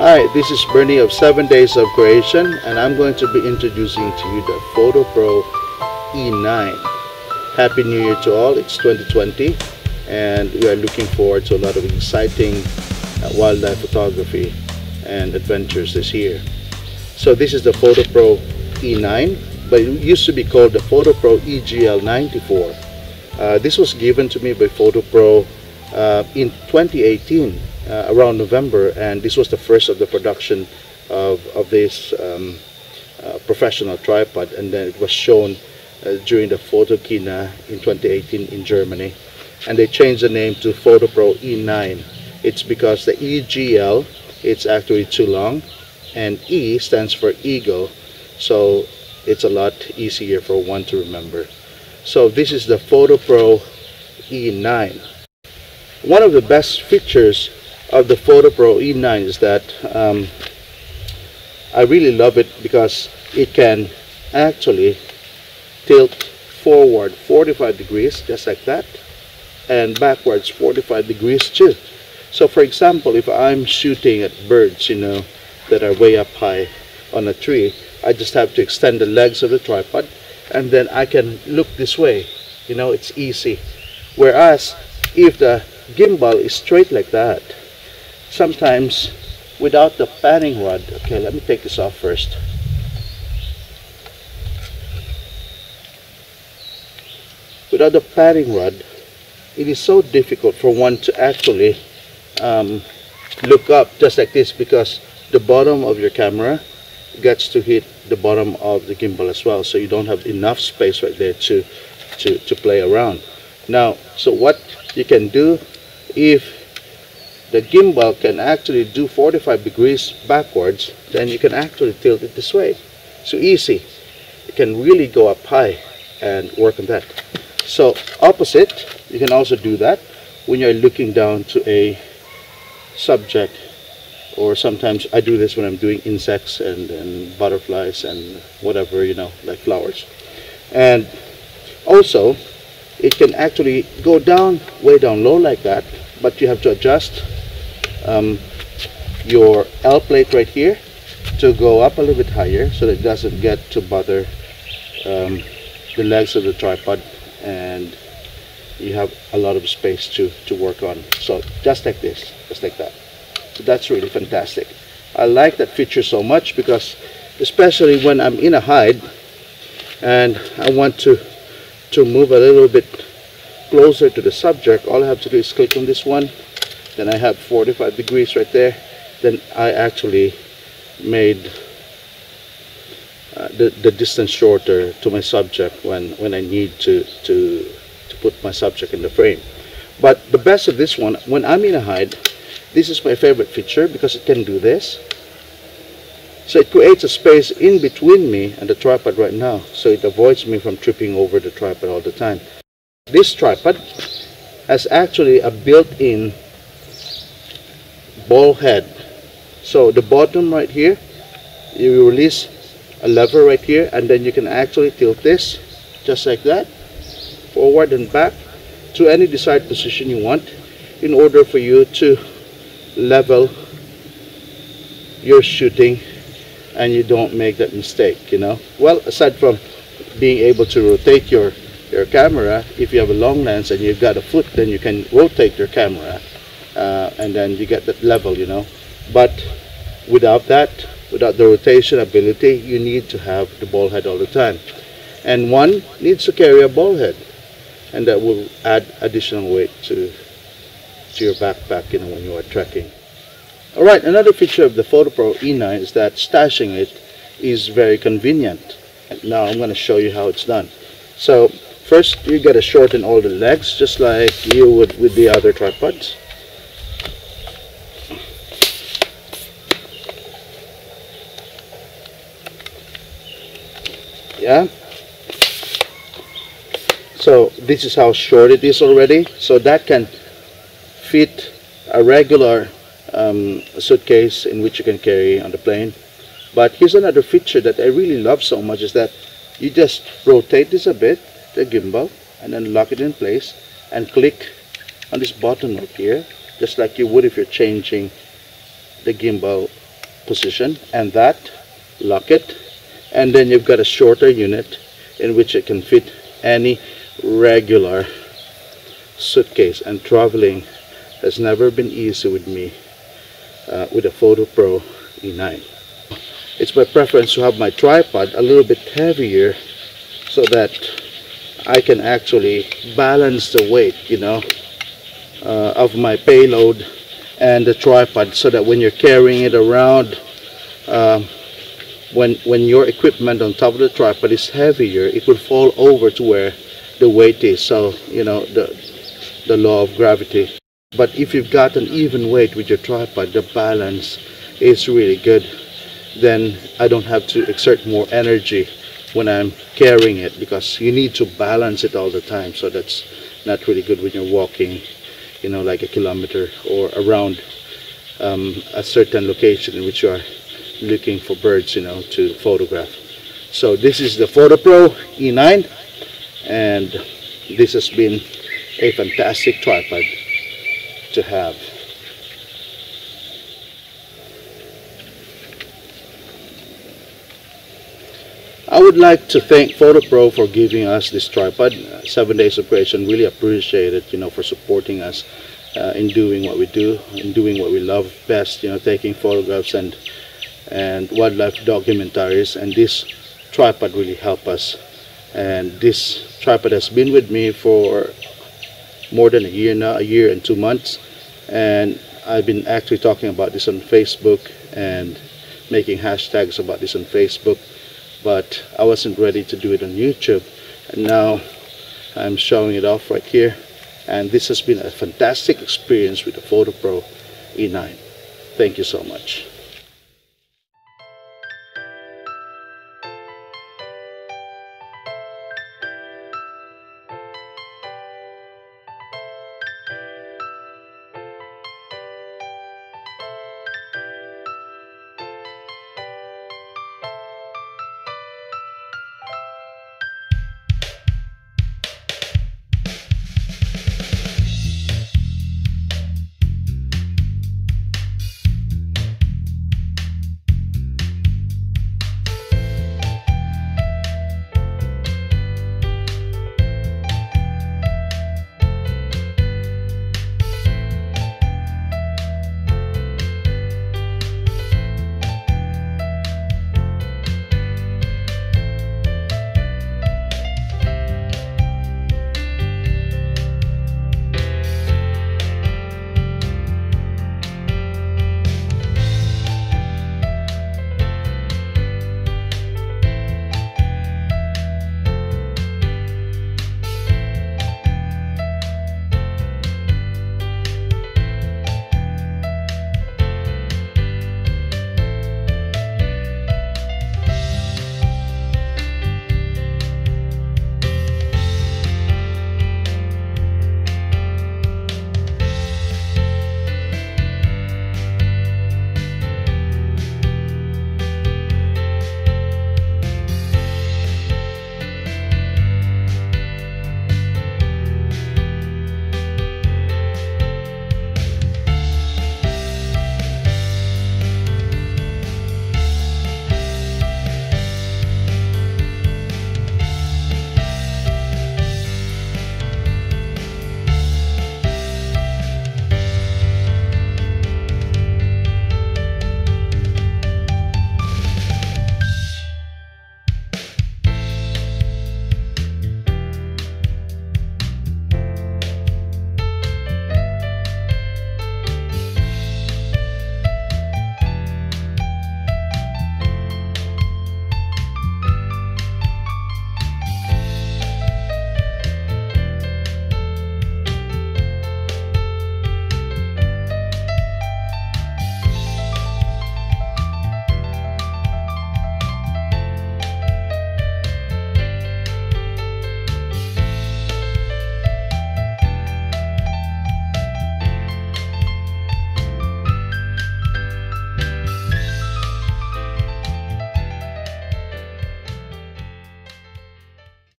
Alright, this is Bernie of 7 Days of Creation, and I'm going to be introducing to you the Fotopro E9. Happy New Year to all, it's 2020, and we are looking forward to a lot of exciting wildlife photography and adventures this year. So this is the Fotopro E9, but it used to be called the Fotopro EGL94. This was given to me by Fotopro in 2018, around November, and this was the first of the production of this professional tripod, and then it was shown during the Photokina in 2018 in Germany, and they changed the name to Fotopro E9. It's because the EGL, it's actually too long, and E stands for eagle, so it's a lot easier for one to remember. So this is the Fotopro E9. One of the best features of the Fotopro E9 is that I really love it because it can actually tilt forward 45 degrees just like that, and backwards 45 degrees too. So for example, if I'm shooting at birds, you know, that are way up high on a tree, I just have to extend the legs of the tripod, and then I can look this way, you know, it's easy. Whereas if the gimbal is straight like that, sometimes without the panning rod, okay, let me take this off first. Without the panning rod, it is so difficult for one to actually look up just like this, because the bottom of your camera gets to hit the bottom of the gimbal as well, so you don't have enough space right there to play around. Now, so what you can do, if the gimbal can actually do 45 degrees backwards, then you can actually tilt it this way. So easy, you can really go up high and work on that. So opposite, you can also do that when you're looking down to a subject, or sometimes I do this when I'm doing insects and butterflies and whatever, you know, like flowers. And also, it can actually go down, way down low like that, but you have to adjust your L plate right here to go up a little bit higher so that it doesn't get to bother the legs of the tripod, and you have a lot of space to work on. So just like this, just like that. So that's really fantastic. I like that feature so much because, especially when I'm in a hide and I want to move a little bit closer to the subject, all I have to do is click on this one, then I have 45 degrees right there, then I actually made the distance shorter to my subject when I need to put my subject in the frame. But the best of this one, when I'm in a hide, this is my favorite feature because it can do this. So it creates a space in between me and the tripod right now, so it avoids me from tripping over the tripod all the time. This tripod has actually a built-in ball head. So the bottom right here, you release a lever right here, and then you can actually tilt this just like that, forward and back to any desired position you want, in order for you to level your shooting and you don't make that mistake, you know. Well, aside from being able to rotate your camera, if you have a long lens and you've got a foot, then you can rotate your camera and then you get that level, you know. But without that, without the rotation ability, you need to have the ball head all the time, and one needs to carry a ball head, and that will add additional weight to your backpack, you know, when you are trekking. Alright, another feature of the Fotopro E9 is that stashing it is very convenient. Now I'm going to show you how it's done. So first you got to shorten all the legs just like you would with the other tripods. Yeah. So this is how short it is already, so that can fit a regular suitcase in which you can carry on the plane. But here's another feature that I really love so much, is that you just rotate this a bit, the gimbal, and then lock it in place and click on this button up here, just like you would if you're changing the gimbal position and that, lock it, and then you've got a shorter unit in which it can fit any regular suitcase. And traveling has never been easy with me with a Fotopro E9. It's my preference to have my tripod a little bit heavier so that I can actually balance the weight, you know, of my payload and the tripod, so that when you're carrying it around, when your equipment on top of the tripod is heavier, it will fall over to where the weight is. So, you know, the law of gravity. But if you've got an even weight with your tripod, the balance is really good. Then I don't have to exert more energy when I'm carrying it, because you need to balance it all the time. So that's not really good when you're walking, you know, like a kilometer or around a certain location in which you are looking for birds, you know, to photograph. So this is the Fotopro E9, and this has been a fantastic tripod to have. I would like to thank Fotopro for giving us this tripod. 7 Days of Creation really appreciate it, you know, for supporting us in doing what we do, in doing what we love best, you know, taking photographs and wildlife documentaries. And this tripod really helped us. And this tripod has been with me for more than a year now, a year and 2 months. And I've been actually talking about this on Facebook and making hashtags about this on Facebook. But I wasn't ready to do it on YouTube, and now I'm showing it off right here. And this has been a fantastic experience with the Fotopro E9. Thank you so much.